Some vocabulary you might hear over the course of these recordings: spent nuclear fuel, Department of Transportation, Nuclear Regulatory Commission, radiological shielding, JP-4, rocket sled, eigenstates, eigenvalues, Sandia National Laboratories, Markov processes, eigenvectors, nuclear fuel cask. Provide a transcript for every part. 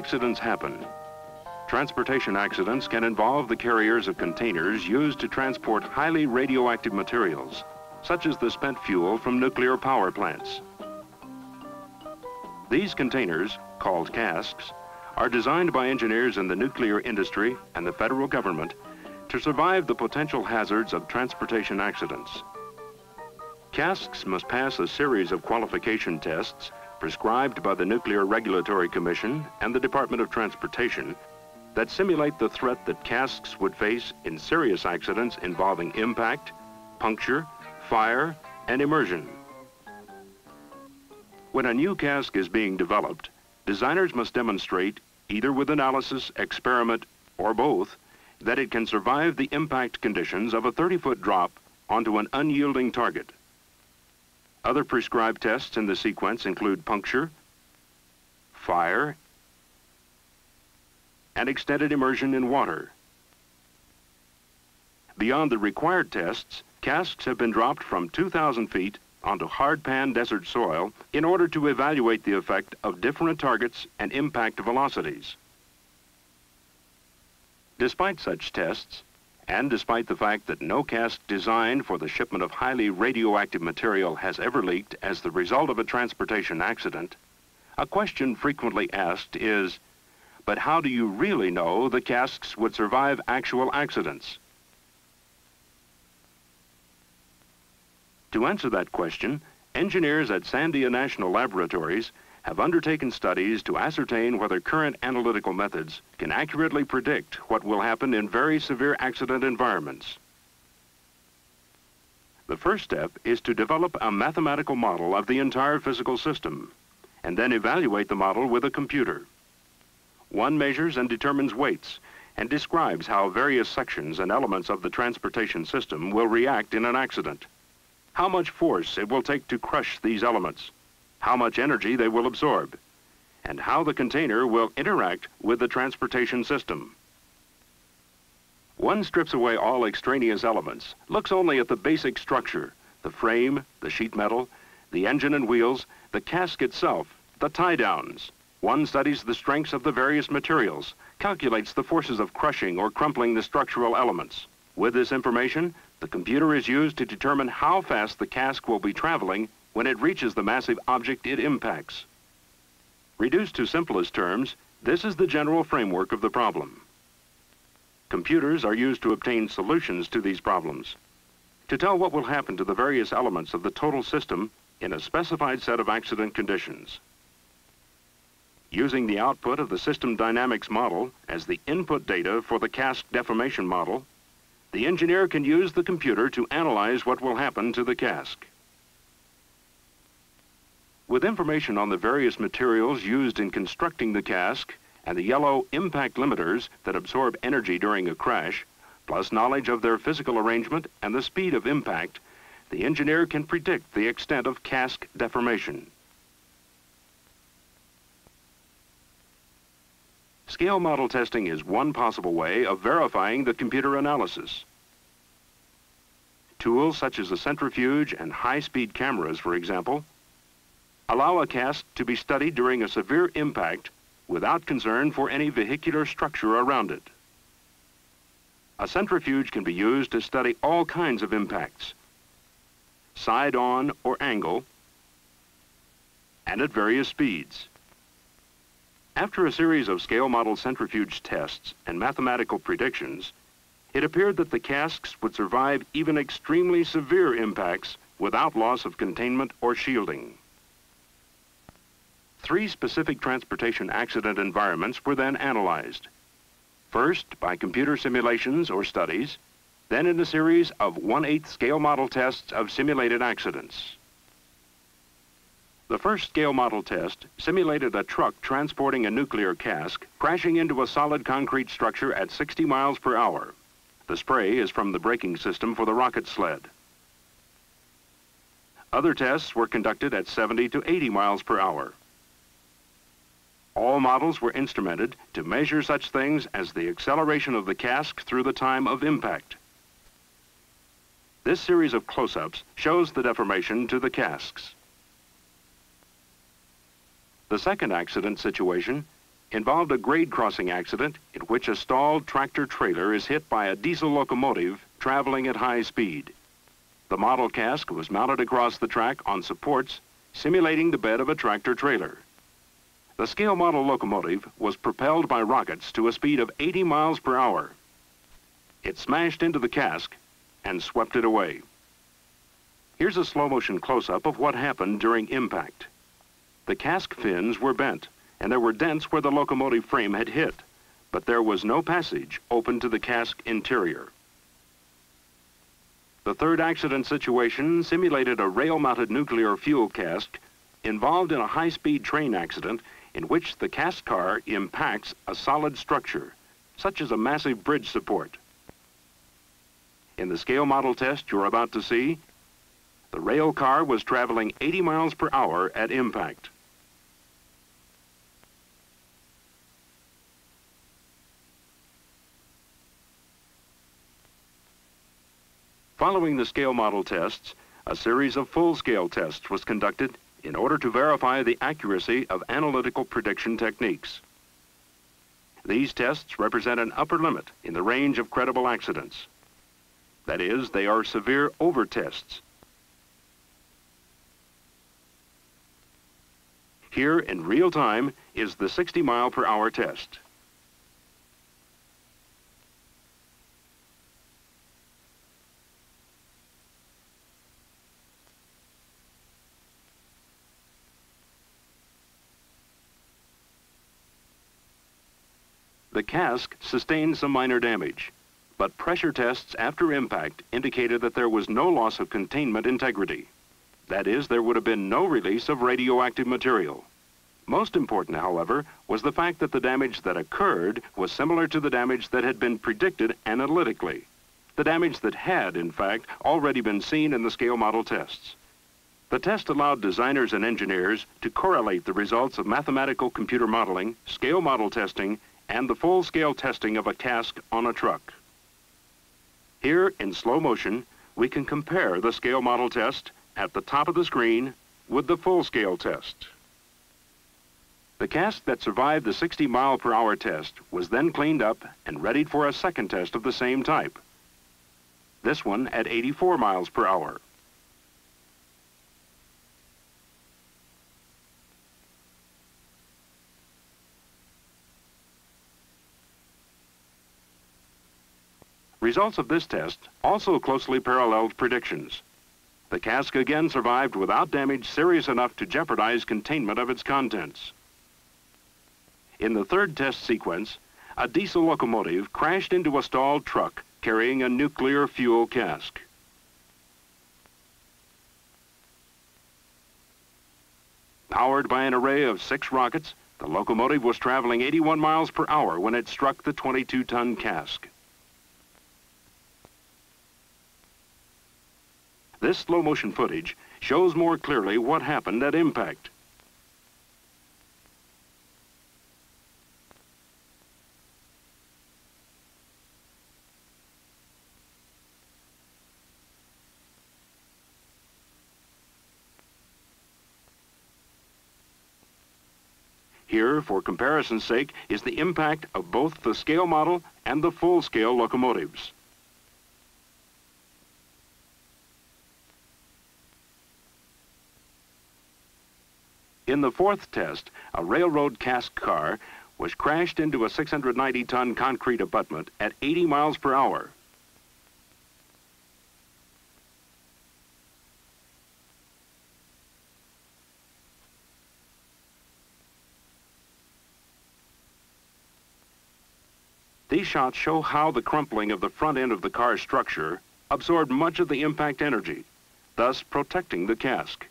Accidents happen. Transportation accidents can involve the carriers of containers used to transport highly radioactive materials, such as the spent fuel from nuclear power plants. These containers, called casks, are designed by engineers in the nuclear industry and the federal government to survive the potential hazards of transportation accidents. Casks must pass a series of qualification tests prescribed by the Nuclear Regulatory Commission and the Department of Transportation that simulate the threat that casks would face in serious accidents involving impact, puncture, fire, and immersion. When a new cask is being developed, designers must demonstrate, either with analysis, experiment, or both, that it can survive the impact conditions of a 30-foot drop onto an unyielding target. Other prescribed tests in the sequence include puncture, fire, and extended immersion in water. Beyond the required tests, casks have been dropped from 2,000 feet onto hardpan desert soil in order to evaluate the effect of different targets and impact velocities. Despite such tests, and despite the fact that no cask designed for the shipment of highly radioactive material has ever leaked as the result of a transportation accident, a question frequently asked is, but how do you really know the casks would survive actual accidents? To answer that question, engineers at Sandia National Laboratories have undertaken studies to ascertain whether current analytical methods can accurately predict what will happen in very severe accident environments. The first step is to develop a mathematical model of the entire physical system, and then evaluate the model with a computer. One measures and determines weights, and describes how various sections and elements of the transportation system will react in an accident. How much force it will take to crush these elements, how much energy they will absorb, and how the container will interact with the transportation system. One strips away all extraneous elements, looks only at the basic structure, the frame, the sheet metal, the engine and wheels, the cask itself, the tie-downs. One studies the strengths of the various materials, calculates the forces of crushing or crumpling the structural elements. With this information, the computer is used to determine how fast the cask will be traveling when it reaches the massive object it impacts. Reduced to simplest terms, this is the general framework of the problem. Computers are used to obtain solutions to these problems. To tell what will happen to the various elements of the total system in a specified set of accident conditions. Using the output of the system dynamics model as the input data for the cask deformation model, the engineer can use the computer to analyze what will happen to the cask. With information on the various materials used in constructing the cask and the yellow impact limiters that absorb energy during a crash, plus knowledge of their physical arrangement and the speed of impact, the engineer can predict the extent of cask deformation. Scale model testing is one possible way of verifying the computer analysis. Tools such as a centrifuge and high-speed cameras, for example, allow a cask to be studied during a severe impact without concern for any vehicular structure around it. A centrifuge can be used to study all kinds of impacts, side-on or angle, and at various speeds. After a series of scale model centrifuge tests and mathematical predictions, it appeared that the casks would survive even extremely severe impacts without loss of containment or shielding. 3 specific transportation accident environments were then analyzed. First, by computer simulations or studies, then in a series of 1/8 scale model tests of simulated accidents. The first scale model test simulated a truck transporting a nuclear cask crashing into a solid concrete structure at 60 miles per hour. The spray is from the braking system for the rocket sled. Other tests were conducted at 70 to 80 miles per hour. All models were instrumented to measure such things as the acceleration of the cask through the time of impact. This series of close-ups shows the deformation to the casks. The second accident situation involved a grade crossing accident in which a stalled tractor trailer is hit by a diesel locomotive traveling at high speed. The model cask was mounted across the track on supports, simulating the bed of a tractor trailer. The scale model locomotive was propelled by rockets to a speed of 80 miles per hour. It smashed into the cask and swept it away. Here's a slow-motion close-up of what happened during impact. The cask fins were bent, and there were dents where the locomotive frame had hit, but there was no passage open to the cask interior. The third accident situation simulated a rail-mounted nuclear fuel cask involved in a high-speed train accident in which the cask car impacts a solid structure, such as a massive bridge support. In the scale model test you're about to see, the rail car was traveling 80 miles per hour at impact. Following the scale model tests, a series of full-scale tests was conducted in order to verify the accuracy of analytical prediction techniques. These tests represent an upper limit in the range of credible accidents. That is, they are severe overtests. Here in real time is the 60 mile per hour test. The cask sustained some minor damage, but pressure tests after impact indicated that there was no loss of containment integrity. That is, there would have been no release of radioactive material. Most important, however, was the fact that the damage that occurred was similar to the damage that had been predicted analytically, the damage that had, in fact, already been seen in the scale model tests. The test allowed designers and engineers to correlate the results of mathematical computer modeling, scale model testing, and the full-scale testing of a cask on a truck. Here, in slow motion, we can compare the scale model test at the top of the screen with the full-scale test. The cask that survived the 60 mile per hour test was then cleaned up and readied for a second test of the same type, this one at 84 miles per hour. Results of this test also closely paralleled predictions. The cask again survived without damage serious enough to jeopardize containment of its contents. In the third test sequence, a diesel locomotive crashed into a stalled truck carrying a nuclear fuel cask. Powered by an array of 6 rockets, the locomotive was traveling 81 miles per hour when it struck the 22-ton cask. This slow-motion footage shows more clearly what happened at impact. Here, for comparison's sake, is the impact of both the scale model and the full-scale locomotives. In the fourth test, a railroad cask car was crashed into a 690-ton concrete abutment at 80 miles per hour. These shots show how the crumpling of the front end of the car's structure absorbed much of the impact energy, thus protecting the cask.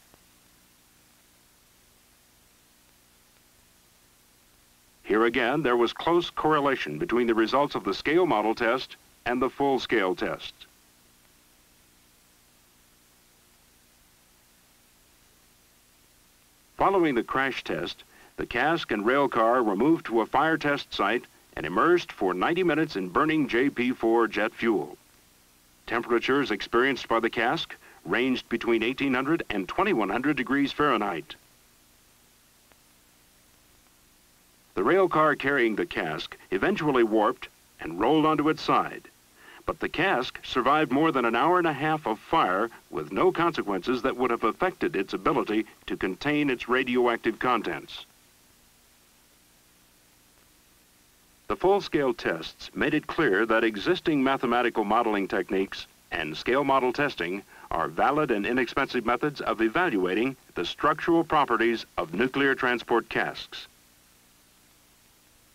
Here again, there was close correlation between the results of the scale model test and the full-scale test. Following the crash test, the cask and rail car were moved to a fire test site and immersed for 90 minutes in burning JP-4 jet fuel. Temperatures experienced by the cask ranged between 1800 and 2100 degrees Fahrenheit. The rail car carrying the cask eventually warped and rolled onto its side. But the cask survived more than an hour and a half of fire with no consequences that would have affected its ability to contain its radioactive contents. The full-scale tests made it clear that existing mathematical modeling techniques and scale model testing are valid and inexpensive methods of evaluating the structural properties of nuclear transport casks.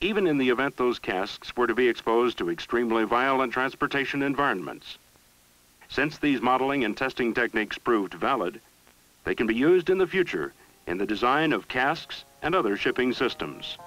Even in the event those casks were to be exposed to extremely violent transportation environments. Since these modeling and testing techniques proved valid, they can be used in the future in the design of casks and other shipping systems.